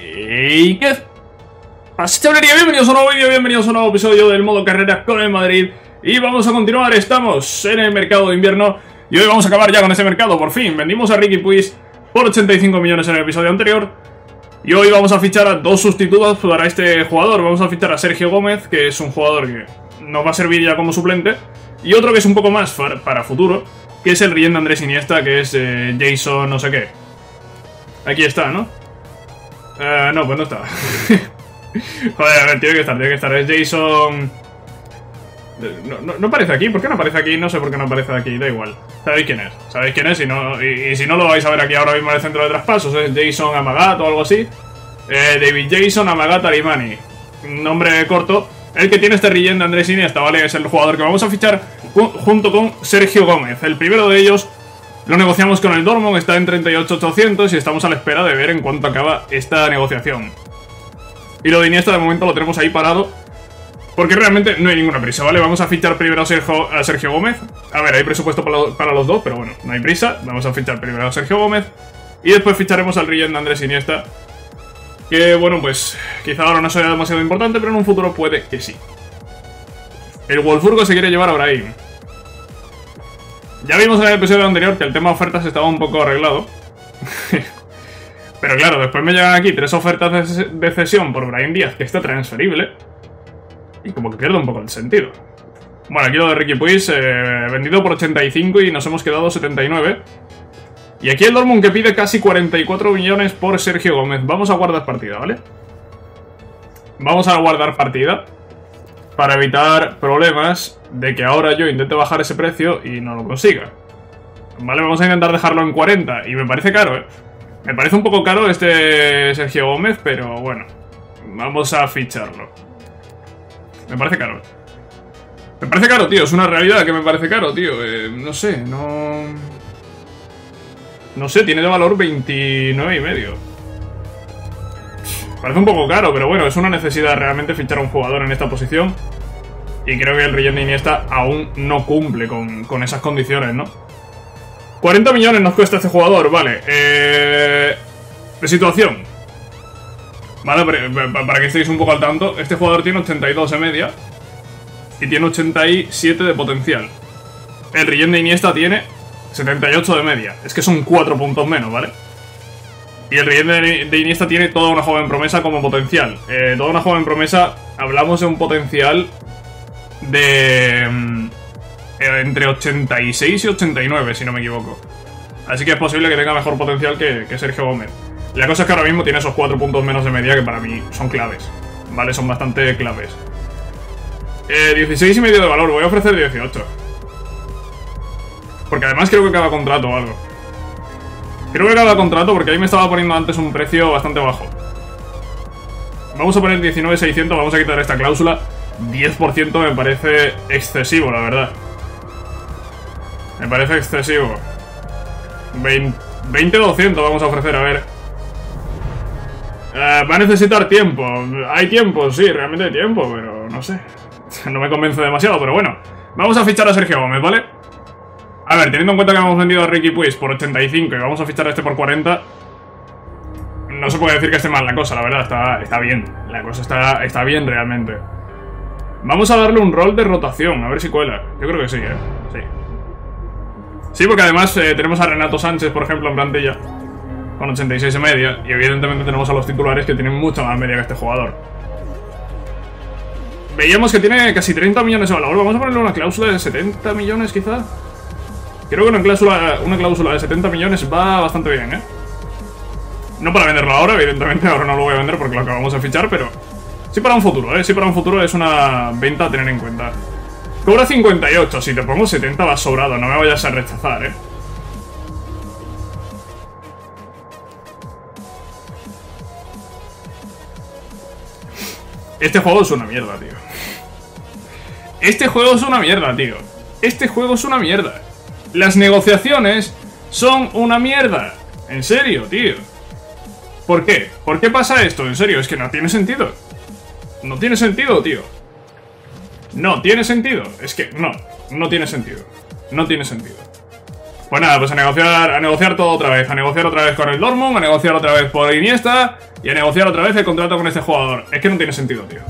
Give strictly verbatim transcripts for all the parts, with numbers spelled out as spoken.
¿Y qué pasa, chavalería? Bienvenidos a un nuevo vídeo, bienvenidos a un nuevo episodio del modo carrera con el Madrid. Y vamos a continuar, estamos en el mercado de invierno y hoy vamos a acabar ya con ese mercado, por fin. Vendimos a Riqui Puig por ochenta y cinco millones en el episodio anterior. Y hoy vamos a fichar a dos sustitutos para este jugador. Vamos a fichar a Sergio Gómez, que es un jugador que nos va a servir ya como suplente. Y otro que es un poco más para futuro, que es el relleno de Andrés Iniesta, que es eh, Jason no sé qué. Aquí está, ¿no? Uh, no, pues no está. Joder, a ver, tiene que estar, tiene que estar. Es Jason... No, no, no aparece aquí, ¿por qué no aparece aquí? No sé por qué no aparece aquí, da igual. Sabéis quién es, sabéis quién es y, no, y, y si no lo vais a ver aquí ahora mismo en el centro de traspasos. Es Jason Amagat o algo así. eh, David Jason Amagat Arimany. Nombre corto. El que tiene este relleno de Andrés Iniesta, ¿vale? Es el jugador que vamos a fichar junto con Sergio Gómez. El primero de ellos lo negociamos con el Dortmund, está en treinta y ocho ochocientos y estamos a la espera de ver en cuánto acaba esta negociación. Y lo de Iniesta de momento lo tenemos ahí parado porque realmente no hay ninguna prisa, ¿vale? Vamos a fichar primero a Sergio, a Sergio Gómez. A ver, hay presupuesto para, lo, para los dos, pero bueno, no hay prisa. Vamos a fichar primero a Sergio Gómez y después ficharemos al relleno de Andrés Iniesta. Que, bueno, pues quizá ahora no sea demasiado importante, pero en un futuro puede que sí. El Wolfsburgo se quiere llevar a Brahim. Ya vimos en el episodio anterior que el tema de ofertas estaba un poco arreglado. Pero claro, después me llegan aquí tres ofertas de cesión por Brahim Díaz, que está transferible. Y como que pierdo un poco el sentido. Bueno, aquí lo de Riqui Puig, eh, vendido por ochenta y cinco y nos hemos quedado setenta y nueve. Y aquí el Dortmund que pide casi cuarenta y cuatro millones por Sergio Gómez. Vamos a guardar partida, ¿vale? Vamos a guardar partida para evitar problemas de que ahora yo intente bajar ese precio y no lo consiga. Vale, vamos a intentar dejarlo en cuarenta. Y me parece caro, ¿eh? Me parece un poco caro este Sergio Gómez, pero bueno, vamos a ficharlo. Me parece caro. Me parece caro, tío. Es una realidad que me parece caro, tío. Eh, no sé, no... No sé, tiene de valor veintinueve y medio. Parece un poco caro, pero bueno, es una necesidad realmente fichar a un jugador en esta posición. Y creo que el relleno de Iniesta aún no cumple con, con esas condiciones, ¿no? cuarenta millones nos cuesta este jugador, vale. Eh... De situación. Vale, para que estéis un poco al tanto, este jugador tiene ochenta y dos de media y tiene ochenta y siete de potencial. El relleno de Iniesta tiene setenta y ocho de media. Es que son cuatro puntos menos, ¿vale? Y el relleno de Iniesta tiene toda una joven promesa como potencial. Eh, toda una joven promesa, hablamos de un potencial de eh, entre ochenta y seis y ochenta y nueve, si no me equivoco. Así que es posible que tenga mejor potencial que, que Sergio Gómez. La cosa es que ahora mismo tiene esos cuatro puntos menos de media que para mí son claves, ¿vale? Son bastante claves. Eh, dieciséis y medio de valor, voy a ofrecer dieciocho. Porque además creo que acaba contrato o algo. Creo que acaba contrato porque ahí me estaba poniendo antes un precio bastante bajo. Vamos a poner diecinueve seiscientos, vamos a quitar esta cláusula. diez por ciento me parece excesivo, la verdad. Me parece excesivo. veinte doscientos vamos a ofrecer, a ver. Uh, va a necesitar tiempo. Hay tiempo, sí, realmente hay tiempo, pero no sé. No me convence demasiado, pero bueno. Vamos a fichar a Sergio Gómez, ¿vale? A ver, teniendo en cuenta que hemos vendido a Riqui Puig por ochenta y cinco y vamos a fichar a este por cuarenta. No se puede decir que esté mal la cosa, la verdad, está, está bien. La cosa está, está bien realmente. Vamos a darle un rol de rotación, a ver si cuela. Yo creo que sí, ¿eh? Sí. Sí, porque además eh, tenemos a Renato Sanches, por ejemplo, en plantilla con ochenta y seis de media. Y evidentemente tenemos a los titulares que tienen mucha más media que este jugador. Veíamos que tiene casi treinta millones de valor. Vamos a ponerle una cláusula de setenta millones quizá. Creo que una cláusula, una cláusula de setenta millones va bastante bien, ¿eh? No para venderlo ahora, evidentemente. Ahora no lo voy a vender porque lo acabamos de fichar, pero sí para un futuro, ¿eh? Sí para un futuro es una venta a tener en cuenta. Cobra cincuenta y ocho. Si te pongo setenta vas sobrado. No me vayas a rechazar, ¿eh? Este juego es una mierda, tío. Este juego es una mierda, tío. Este juego es una mierda. Las negociaciones son una mierda. En serio, tío. ¿Por qué? ¿Por qué pasa esto? En serio, es que no tiene sentido. No tiene sentido, tío. No tiene sentido. Es que no, no tiene sentido. No tiene sentido. Pues nada, pues a negociar, a negociar todo otra vez. A negociar otra vez con el Dortmund, a negociar otra vez por Iniesta y a negociar otra vez el contrato con este jugador. Es que no tiene sentido, tío.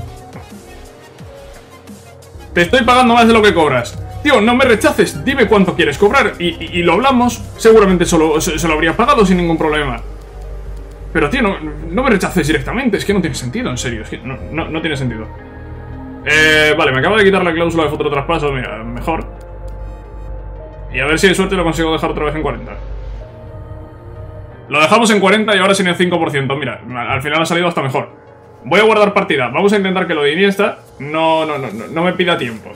Te estoy pagando más de lo que cobras. Tío, no me rechaces, dime cuánto quieres cobrar y, y, y lo hablamos. Seguramente solo, se, se lo habrías pagado sin ningún problema. Pero tío, no, no me rechaces directamente. Es que no tiene sentido, en serio. Es que no, no, no tiene sentido. Eh, vale, me acabo de quitar la cláusula de futuro traspaso. Mira, mejor. Y a ver si de suerte lo consigo dejar otra vez en cuarenta. Lo dejamos en cuarenta y ahora sin el cinco por ciento. Mira, al final ha salido hasta mejor. Voy a guardar partida. Vamos a intentar que lo de Iniesta no, no, no, no, no me pida tiempo.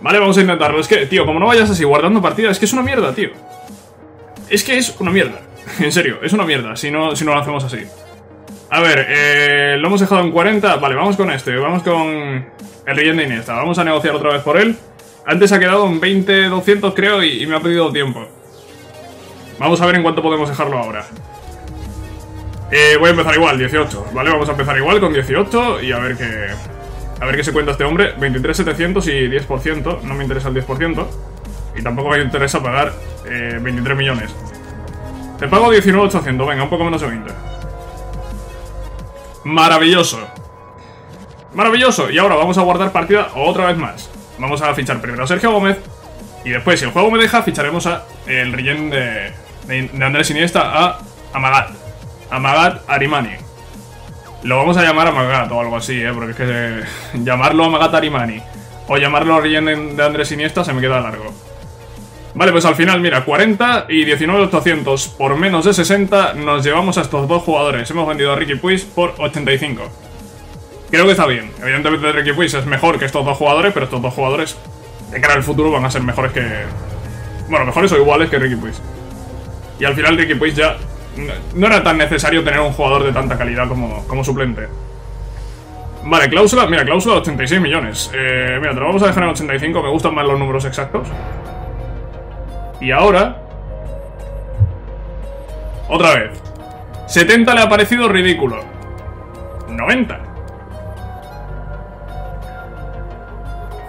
Vale, vamos a intentarlo. Es que, tío, como no vayas así guardando partida, es que es una mierda, tío. Es que es una mierda. En serio, es una mierda si no, si no lo hacemos así. A ver, eh, lo hemos dejado en cuarenta. Vale, vamos con este. Vamos con el relleno de Iniesta. Vamos a negociar otra vez por él. Antes ha quedado en veinte doscientos, creo, y, y me ha pedido tiempo. Vamos a ver en cuánto podemos dejarlo ahora. Eh, voy a empezar igual, dieciocho. Vale, vamos a empezar igual con dieciocho y a ver qué... A ver qué se cuenta este hombre. Veintitrés setecientos y diez por ciento. No me interesa el diez por ciento. Y tampoco me interesa pagar eh, veintitrés millones. Te pago diecinueve ochocientos. Venga, un poco menos de veinte. Maravilloso. Maravilloso. Y ahora vamos a guardar partida otra vez más. Vamos a fichar primero a Sergio Gómez. Y después, si el juego me deja, ficharemos a el relleno de, de, de Andrés Iniesta a Amagat. Amagat Arimany. Lo vamos a llamar Amagat o algo así, ¿eh? Porque es que eh, llamarlo Amagat Arimany o llamarlo a Regen de Andrés Iniesta se me queda largo. Vale, pues al final, mira, cuarenta y diecinueve ochocientos por menos de sesenta nos llevamos a estos dos jugadores. Hemos vendido a Riqui Puig por ochenta y cinco. Creo que está bien. Evidentemente Riqui Puig es mejor que estos dos jugadores, pero estos dos jugadores de cara al futuro van a ser mejores que... Bueno, mejores o iguales que Riqui Puig. Y al final Riqui Puig ya... No era tan necesario tener un jugador de tanta calidad como, como suplente. Vale, cláusula, mira, cláusula de ochenta y seis millones. eh, Mira, te lo vamos a dejar en ochenta y cinco, me gustan más los números exactos. Y ahora... Otra vez setenta le ha parecido ridículo. Noventa.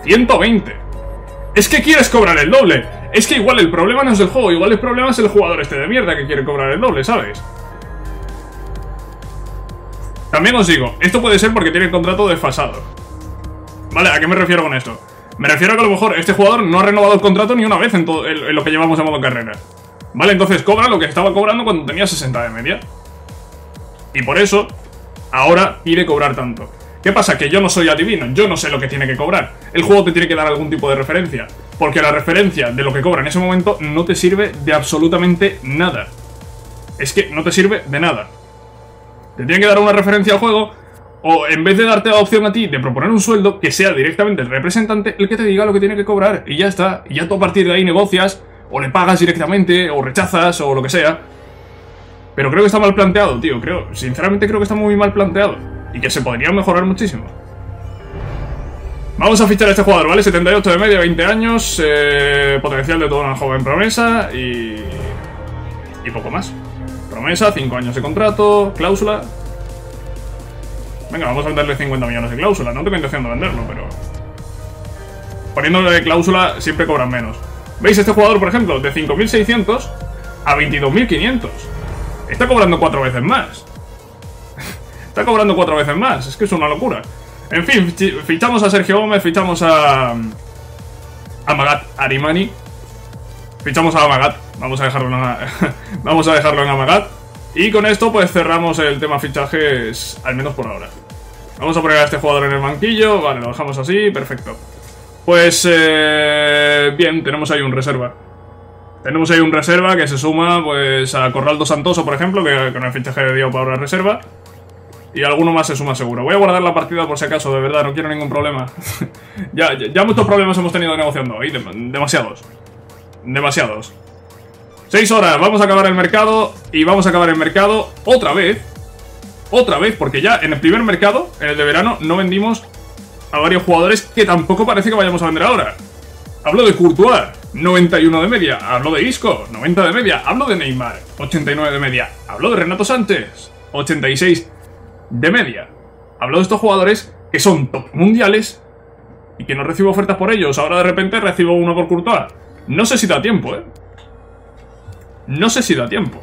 Ciento veinte. Es que quieres cobrar el doble. Es que igual el problema no es el juego, igual el problema es el jugador este de mierda que quiere cobrar el doble, ¿sabes? También os digo, esto puede ser porque tiene el contrato desfasado. Vale, ¿a qué me refiero con esto? Me refiero a que a lo mejor este jugador no ha renovado el contrato ni una vez en, todo, en lo que llevamos a modo carrera. Vale, entonces cobra lo que estaba cobrando cuando tenía sesenta de media. Y por eso, ahora pide cobrar tanto. ¿Qué pasa? Que yo no soy adivino, yo no sé lo que tiene que cobrar. El juego te tiene que dar algún tipo de referencia, porque la referencia de lo que cobra en ese momento no te sirve de absolutamente nada. Es que no te sirve de nada. Te tiene que dar una referencia al juego, o en vez de darte la opción a ti de proponer un sueldo, que sea directamente el representante el que te diga lo que tiene que cobrar, y ya está. Y ya tú a partir de ahí negocias, o le pagas directamente, o rechazas, o lo que sea. Pero creo que está mal planteado, tío, creo. Sinceramente creo que está muy mal planteado. Y que se podría mejorar muchísimo. Vamos a fichar a este jugador, ¿vale? setenta y ocho de media, veinte años, eh, potencial de toda una joven promesa y... Y poco más. Promesa, cinco años de contrato, cláusula. Venga, vamos a venderle cincuenta millones de cláusula. No tengo intención de venderlo, pero... Poniéndole de cláusula siempre cobran menos. ¿Veis? Este jugador, por ejemplo, de cinco mil seiscientos a veintidós mil quinientos. Está cobrando cuatro veces más. Está cobrando cuatro veces más, es que es una locura. En fin, fichamos a Sergio Gómez, fichamos a... Amagat Arimany. Fichamos a Amagat, vamos a dejarlo en Amagat. Vamos a dejarlo en Amagat. Y con esto pues cerramos el tema fichajes, al menos por ahora. Vamos a poner a este jugador en el banquillo, vale, lo dejamos así, perfecto. Pues... Eh, bien, tenemos ahí un reserva. Tenemos ahí un reserva que se suma pues a Corraldo Santoso, por ejemplo, que con el fichaje de Diop ahora reserva. Y alguno más se suma seguro. Voy a guardar la partida por si acaso, de verdad, no quiero ningún problema. ya, ya, ya muchos problemas hemos tenido negociando hoy, Dem demasiados. Demasiados. Seis horas, vamos a acabar el mercado. Y vamos a acabar el mercado otra vez. Otra vez, porque ya en el primer mercado, en el de verano, no vendimos a varios jugadores que tampoco parece que vayamos a vender ahora. Hablo de Courtois, noventa y uno de media. Hablo de Isco, noventa de media. Hablo de Neymar, ochenta y nueve de media. Hablo de Renato Sanches, ochenta y seis de media. Hablo de estos jugadores que son top mundiales y que no recibo ofertas por ellos. Ahora de repente recibo uno por Courtois. No sé si da tiempo, ¿eh? No sé si da tiempo.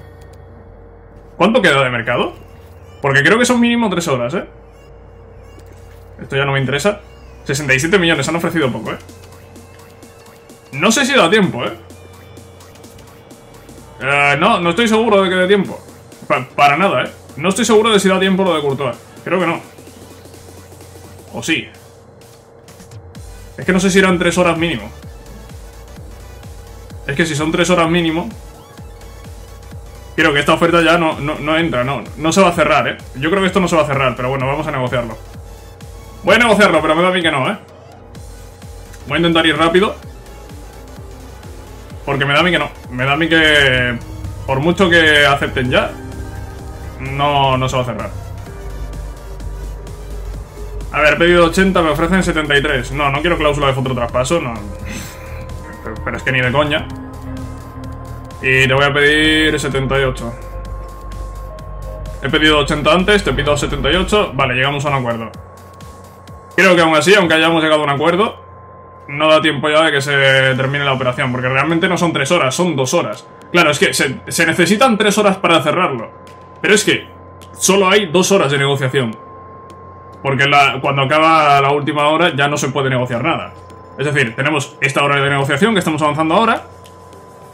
¿Cuánto queda de mercado? Porque creo que son mínimo tres horas, ¿eh? Esto ya no me interesa. sesenta y siete millones, han ofrecido poco, ¿eh? No sé si da tiempo, ¿eh? Eh no, no estoy seguro de que dé tiempo. Pa- para nada, ¿eh? No estoy seguro de si da tiempo lo de Courtois. Creo que no. O sí. Es que no sé si eran tres horas mínimo. Es que si son tres horas mínimo... Creo que esta oferta ya no, no, no entra, no, no se va a cerrar, ¿eh? Yo creo que esto no se va a cerrar, pero bueno, vamos a negociarlo. Voy a negociarlo, pero me da a mí que no, ¿eh? Voy a intentar ir rápido. Porque me da a mí que no. Me da a mí que... Por mucho que acepten ya... No, no se va a cerrar. A ver, he pedido ochenta, me ofrecen setenta y tres. No, no quiero cláusula de futuro traspaso, no. Pero, pero es que ni de coña. Y te voy a pedir setenta y ocho. He pedido ochenta antes, te pido setenta y ocho. Vale, llegamos a un acuerdo. Creo que aún así, aunque hayamos llegado a un acuerdo, no da tiempo ya de que se termine la operación. Porque realmente no son tres horas, son dos horas. Claro, es que se, se necesitan tres horas para cerrarlo. Pero es que solo hay dos horas de negociación. Porque la, cuando acaba la última hora ya no se puede negociar nada. Es decir, tenemos esta hora de negociación que estamos avanzando ahora,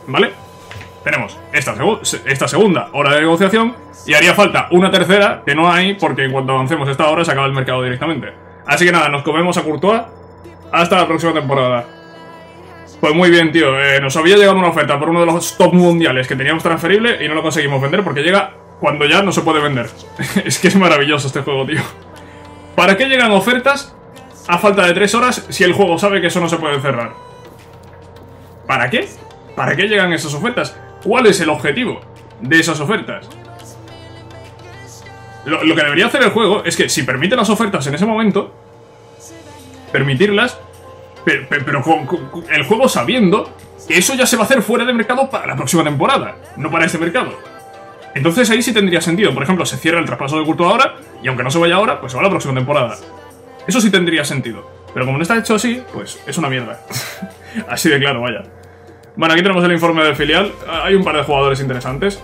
¿vale? Tenemos esta, segu esta segunda hora de negociación y haría falta una tercera que no hay porque en cuanto avancemos esta hora se acaba el mercado directamente. Así que nada, nos comemos a Courtois hasta la próxima temporada. Pues muy bien, tío. Eh, nos había llegado una oferta por uno de los top mundiales que teníamos transferible y no lo conseguimos vender porque llega cuando ya no se puede vender. Es que es maravilloso este juego, tío. ¿Para qué llegan ofertas a falta de tres horas si el juego sabe que eso no se puede cerrar? ¿Para qué? ¿Para qué llegan esas ofertas? ¿Cuál es el objetivo de esas ofertas? Lo, lo que debería hacer el juego es que si permite las ofertas en ese momento, permitirlas, pero, pero con, con el juego sabiendo que eso ya se va a hacer fuera de mercado para la próxima temporada, no para este mercado. Entonces ahí sí tendría sentido. Por ejemplo, se cierra el traspaso de Courtois ahora y aunque no se vaya ahora, pues se va a la próxima temporada. Eso sí tendría sentido. Pero como no está hecho así, pues es una mierda. Así de claro, vaya. Bueno, aquí tenemos el informe del filial. Hay un par de jugadores interesantes.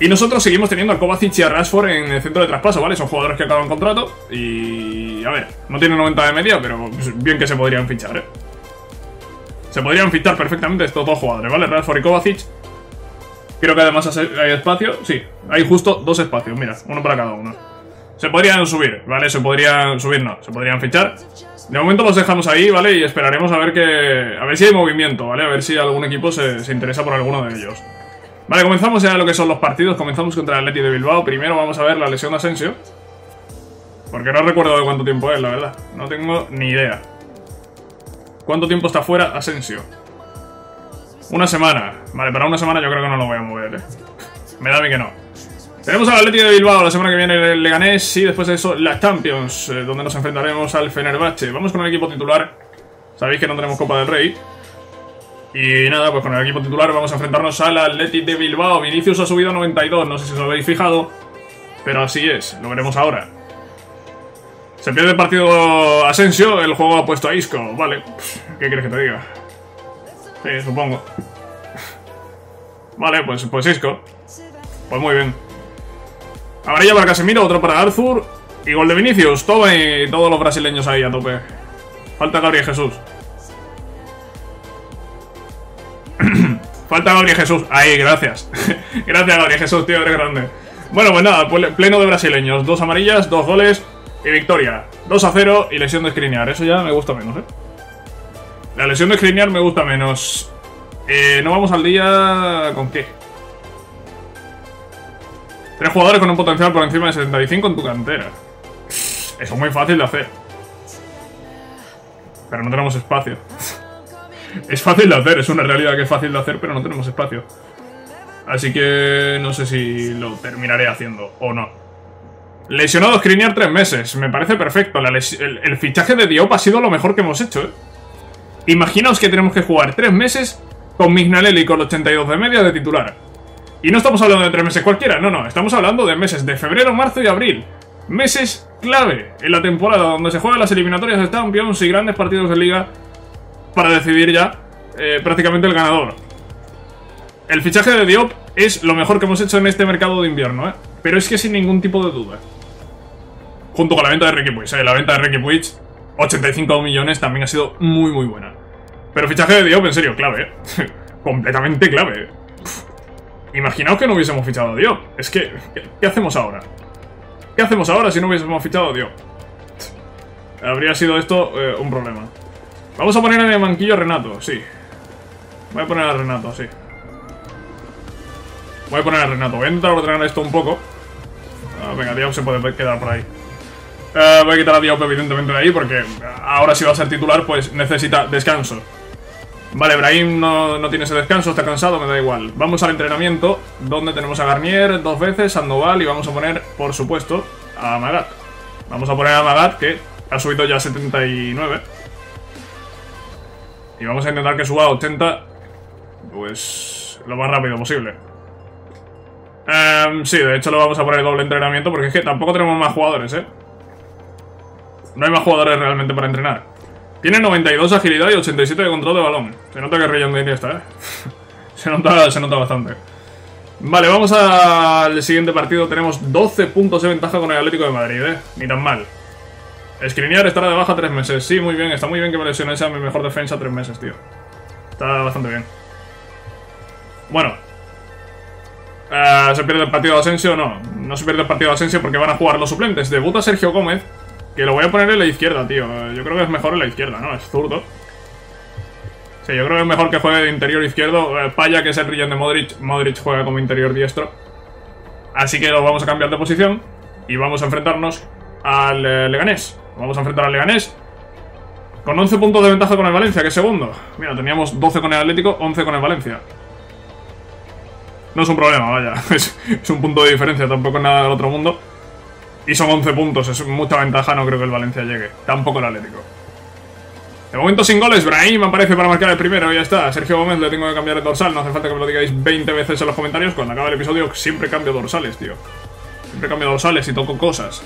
Y nosotros seguimos teniendo a Kovacic y a Rashford en el centro de traspaso, ¿vale? Son jugadores que acaban contrato y... A ver, no tienen noventa de media, pero bien que se podrían fichar, ¿eh? Se podrían fichar perfectamente estos dos jugadores, ¿vale? Rashford y Kovacic. Creo que además hay espacio. Sí, hay justo dos espacios, mira, uno para cada uno. Se podrían subir, ¿vale? Se podrían subir, no, se podrían fichar. De momento los dejamos ahí, ¿vale? Y esperaremos a ver que... A ver si hay movimiento, ¿vale? A ver si algún equipo se, se interesa por alguno de ellos. Vale, comenzamos ya lo que son los partidos. Comenzamos contra el Athletic de Bilbao. Primero vamos a ver la lesión de Asensio, porque no recuerdo de cuánto tiempo es, la verdad. No tengo ni idea. ¿Cuánto tiempo está fuera Asensio? Una semana. Vale, para una semana yo creo que no lo voy a mover, ¿eh? Me da a mí que no. Tenemos al Athletic de Bilbao la semana que viene, el Leganés, y después de eso la Champions, eh, donde nos enfrentaremos al Fenerbahçe. Vamos con el equipo titular. Sabéis que no tenemos Copa del Rey. Y nada, pues con el equipo titular vamos a enfrentarnos al Athletic de Bilbao. Vinicius ha subido a noventa y dos, no sé si os habéis fijado, pero así es, lo veremos ahora. Se pierde el partido Asensio, el juego ha puesto a Isco. Vale, ¿qué quieres que te diga? Sí, supongo. Vale, pues, pues Isco. Pues muy bien. Amarilla para Casemiro, otro para Arthur. Y gol de Vinicius, toma y todos los brasileños ahí a tope. Falta Gabriel Jesús. Falta Gabriel Jesús, ahí, gracias. Gracias Gabriel Jesús, tío, eres grande. Bueno, pues nada, pleno de brasileños. Dos amarillas, dos goles y victoria. Dos a cero y lesión de Škriniar. Eso ya me gusta menos, eh. La lesión de Škriniar me gusta menos. eh, No vamos al día... ¿Con qué? Tres jugadores con un potencial por encima de setenta y cinco en tu cantera. Eso es muy fácil de hacer, pero no tenemos espacio. Es fácil de hacer, es una realidad que es fácil de hacer, pero no tenemos espacio. Así que no sé si lo terminaré haciendo o no. Lesionado Škriniar tres meses, me parece perfecto. La el, el fichaje de Diop ha sido lo mejor que hemos hecho, ¿eh? Imaginaos que tenemos que jugar tres meses con Mignalelli con ochenta y dos de media de titular. Y no estamos hablando de tres meses cualquiera, no, no. Estamos hablando de meses de febrero, marzo y abril. Meses clave en la temporada donde se juegan las eliminatorias de Champions y grandes partidos de liga, para decidir ya eh, prácticamente el ganador. El fichaje de Diop es lo mejor que hemos hecho en este mercado de invierno, ¿eh? Pero es que sin ningún tipo de duda. Junto con la venta de Riqui Puig, ¿eh? La venta de Riqui Puig, ochenta y cinco millones, también ha sido muy, muy buena. Pero fichaje de Diop, en serio, clave, ¿eh? Completamente clave. Pff. Imaginaos que no hubiésemos fichado a Diop. Es que, ¿qué, ¿qué hacemos ahora? ¿Qué hacemos ahora si no hubiésemos fichado a Diop? Pff. Habría sido esto eh, un problema. Vamos a poner en el banquillo a Renato, sí. Voy a poner a Renato, sí. Voy a poner a Renato. Voy a intentar ordenar esto un poco. Ah, venga, Diop se puede quedar por ahí. Eh, voy a quitar a Diop evidentemente de ahí porque ahora si va a ser titular pues necesita descanso. Vale, Brahim no, no tiene ese descanso, está cansado, me da igual. Vamos al entrenamiento donde tenemos a Garnier dos veces, Sandoval y vamos a poner, por supuesto, a Amagat. Vamos a poner a Amagat que ha subido ya a setenta y nueve. Y vamos a intentar que suba a ochenta pues lo más rápido posible. Um, sí, de hecho lo vamos a poner doble entrenamiento porque es que tampoco tenemos más jugadores, ¿eh? No hay más jugadores realmente para entrenar. Tiene noventa y dos agilidad y ochenta y siete de control de balón. Se nota que es Rayon de Iniesta, ¿eh? se, nota, se nota bastante. Vale, vamos al siguiente partido. Tenemos doce puntos de ventaja con el Atlético de Madrid, ¿eh? Ni tan mal. Škriniar estará de baja tres meses. Sí, muy bien. Está muy bien que me lesione esa mi mejor defensa tres meses, tío. Está bastante bien. Bueno. Uh, ¿Se pierde el partido de Asensio? No. No se pierde el partido de Asensio porque van a jugar los suplentes. Debuta Sergio Gómez. Que lo voy a poner en la izquierda, tío. Yo creo que es mejor en la izquierda, ¿no? Es zurdo. Sí, yo creo que es mejor que juegue de interior izquierdo. Paya, que es el relleno de Modric. Modric juega como interior diestro. Así que lo vamos a cambiar de posición. Y vamos a enfrentarnos al eh, Leganés. Vamos a enfrentar al Leganés. Con once puntos de ventaja con el Valencia, que es segundo. Mira, teníamos doce con el Atlético, once con el Valencia. No es un problema, vaya. Es, es un punto de diferencia, tampoco es nada del otro mundo. Y son once puntos, es mucha ventaja, no creo que el Valencia llegue. Tampoco el Atlético. De momento sin goles, Brahim aparece para marcar el primero, ya está. Sergio Gómez le tengo que cambiar el dorsal, no hace falta que me lo digáis veinte veces en los comentarios. Cuando acaba el episodio siempre cambio dorsales, tío. Siempre cambio dorsales y toco cosas.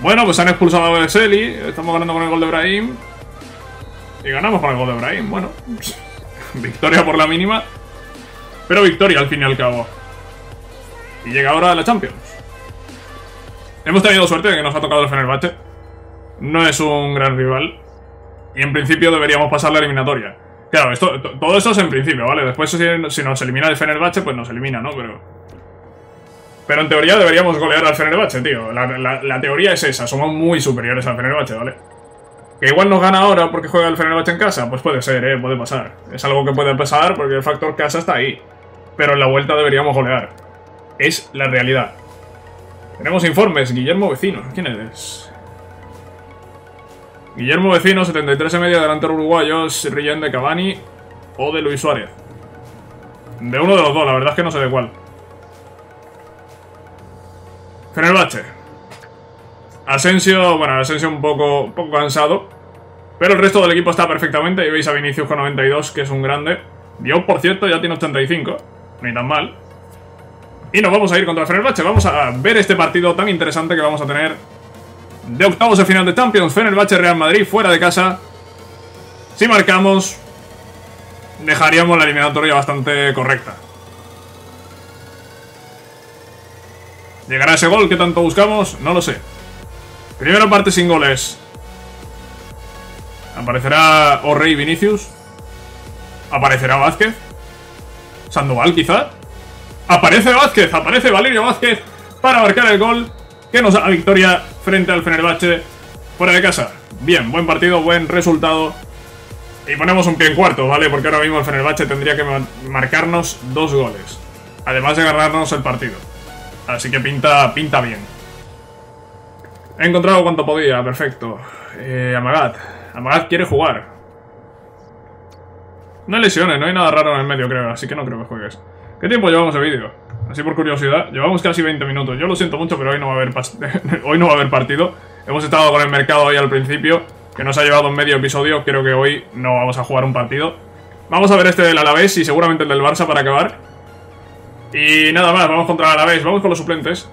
Bueno, pues han expulsado a Veseli, estamos ganando con el gol de Brahim. Y ganamos con el gol de Brahim, bueno. Victoria por la mínima. Pero victoria al fin y al cabo. Y llega ahora la Champions. Hemos tenido suerte de que nos ha tocado el Fenerbahçe. No es un gran rival. Y en principio deberíamos pasar la eliminatoria. Claro, esto, todo eso es en principio, ¿vale? Después si, si nos elimina el Fenerbahçe, pues nos elimina, ¿no? Pero, pero en teoría deberíamos golear al Fenerbahçe, tío. La, la, la teoría es esa. Somos muy superiores al Fenerbahçe, ¿vale? Que igual nos gana ahora porque juega el Fenerbahçe en casa. Pues puede ser, ¿eh? Puede pasar. Es algo que puede pasar porque el factor casa está ahí. Pero en la vuelta deberíamos golear. Es la realidad. Tenemos informes. Guillermo Vecino. ¿Quién eres? Guillermo Vecino, setenta y tres y medio, delantero uruguayo, Rillén de Cavani o de Luis Suárez. De uno de los dos, la verdad es que no sé de cuál. Fenerbahçe. Asensio, bueno, Asensio un poco, un poco cansado. Pero el resto del equipo está perfectamente. Y veis a Vinicius con noventa y dos, que es un grande. Diop, por cierto, ya tiene ochenta y cinco. Ni tan mal. Y nos vamos a ir contra el Fenerbahçe. Vamos a ver este partido tan interesante que vamos a tener de octavos de final de Champions. Fenerbahçe Real Madrid fuera de casa. Si marcamos, dejaríamos la eliminatoria bastante correcta. ¿Llegará ese gol que tanto buscamos? No lo sé. Primera parte sin goles. Aparecerá Orrey Vinicius. Aparecerá Vázquez. Sandoval quizá. Aparece Vázquez, aparece Valerio Vázquez para marcar el gol que nos da la victoria frente al Fenerbahçe fuera de casa. Bien, buen partido, buen resultado. Y ponemos un pie en cuarto, ¿vale? Porque ahora mismo el Fenerbahçe tendría que marcarnos dos goles. Además de ganarnos el partido. Así que pinta, pinta bien. He encontrado cuanto podía, perfecto. Eh, Amagat. Amagat quiere jugar. No hay lesiones, no hay nada raro en el medio, creo. Así que no creo que juegues. ¿Qué tiempo llevamos de vídeo? Así por curiosidad, llevamos casi veinte minutos. Yo lo siento mucho, pero hoy no va a haber hoy no va a haber partido. Hemos estado con el mercado hoy al principio, que nos ha llevado medio episodio. Creo que hoy no vamos a jugar un partido. Vamos a ver este del Alavés y seguramente el del Barça para acabar. Y nada más, vamos contra el Alavés, vamos con los suplentes.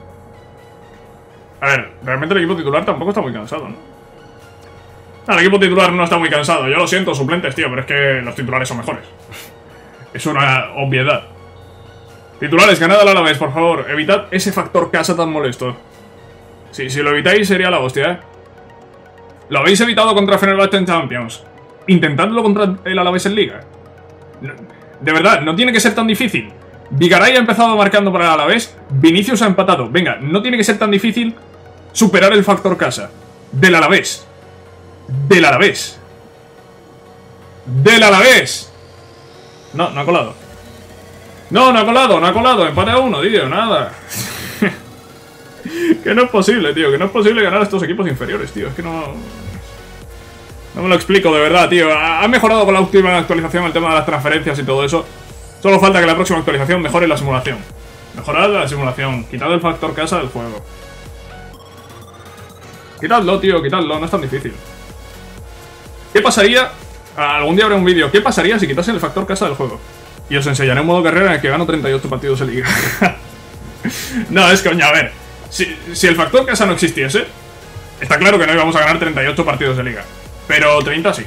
A ver, realmente el equipo titular tampoco está muy cansado, ¿no? No, el equipo titular no está muy cansado. Yo lo siento, suplentes, tío, pero es que los titulares son mejores. Es una obviedad. Titulares, ganad al Alavés, por favor. Evitad ese factor casa tan molesto. Sí, si lo evitáis sería la hostia, ¿eh? Lo habéis evitado contra Fenerbahçe en Champions. Intentadlo contra el Alavés en Liga. No, de verdad, no tiene que ser tan difícil. Vigaray ha empezado marcando para el Alavés. Vinicius ha empatado. Venga, no tiene que ser tan difícil superar el factor casa. Del Alavés. Del Alavés. Del Alavés. No, no ha colado. No, no ha colado, no ha colado. Empate a uno, tío, nada. Que no es posible, tío. Que no es posible ganar a estos equipos inferiores, tío. Es que no... No me lo explico, de verdad, tío. Ha mejorado con la última actualización el tema de las transferencias y todo eso. Solo falta que la próxima actualización mejore la simulación. Mejorad la simulación. Quitad el factor casa del juego. Quitadlo, tío, quitadlo. No es tan difícil. ¿Qué pasaría? Algún día habrá un vídeo. ¿Qué pasaría si quitase el factor casa del juego? Y os enseñaré un modo carrera en el que gano treinta y ocho partidos en liga. No, es coña, a ver. Si, si el factor casa no existiese, está claro que no íbamos a ganar treinta y ocho partidos de liga. Pero treinta sí.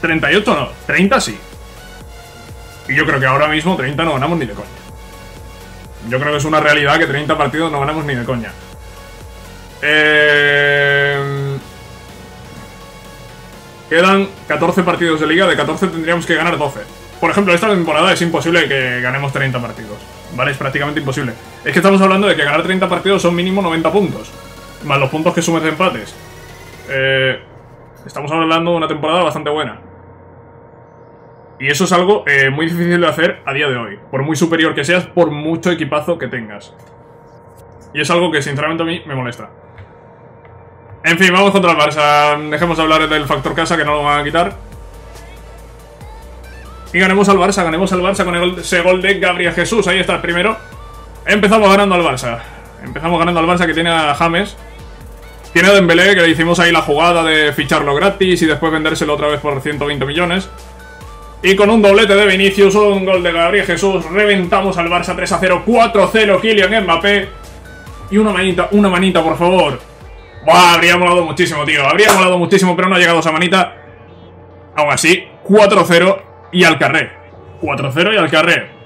treinta y ocho no, treinta sí. Y yo creo que ahora mismo treinta no ganamos ni de coña. Yo creo que es una realidad que treinta partidos no ganamos ni de coña. Eh... Quedan catorce partidos de liga. De catorce tendríamos que ganar doce. Por ejemplo, esta temporada es imposible que ganemos treinta partidos, ¿vale? Es prácticamente imposible. Es que estamos hablando de que ganar treinta partidos son mínimo noventa puntos, más los puntos que sumes de empates. Eh... Estamos hablando de una temporada bastante buena. Y eso es algo eh, muy difícil de hacer a día de hoy. Por muy superior que seas, por mucho equipazo que tengas. Y es algo que sinceramente a mí me molesta. En fin, vamos contra el Barça. Dejemos de hablar del factor casa, que no lo van a quitar. Y ganemos al Barça, ganemos al Barça con el, ese gol de Gabriel Jesús. Ahí está el primero. Empezamos ganando al Barça. Empezamos ganando al Barça, que tiene a James. Tiene a Dembélé, que le hicimos ahí la jugada de ficharlo gratis y después vendérselo otra vez por ciento veinte millones. Y con un doblete de Vinicius, un gol de Gabriel Jesús, reventamos al Barça tres a cero, cuatro a cero, Kylian Mbappé. Y una manita, una manita, por favor. Buah, habría molado muchísimo, tío. Habría molado muchísimo, pero no ha llegado esa manita. Aún así, cuatro a cero y al carré. cuatro a cero y al carré.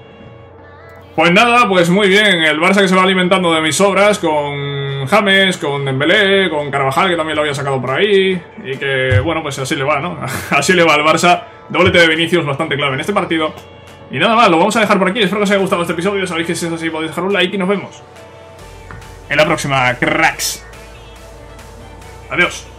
Pues nada, pues muy bien, el Barça que se va alimentando de mis obras con James, con Dembélé, con Carvajal, que también lo había sacado por ahí. Y que, bueno, pues así le va, ¿no? Así le va al Barça, doblete de Vinicius, bastante clave en este partido. Y nada más, lo vamos a dejar por aquí, espero que os haya gustado este episodio. Sabéis que si es así podéis dejar un like y nos vemos en la próxima, cracks. Adiós.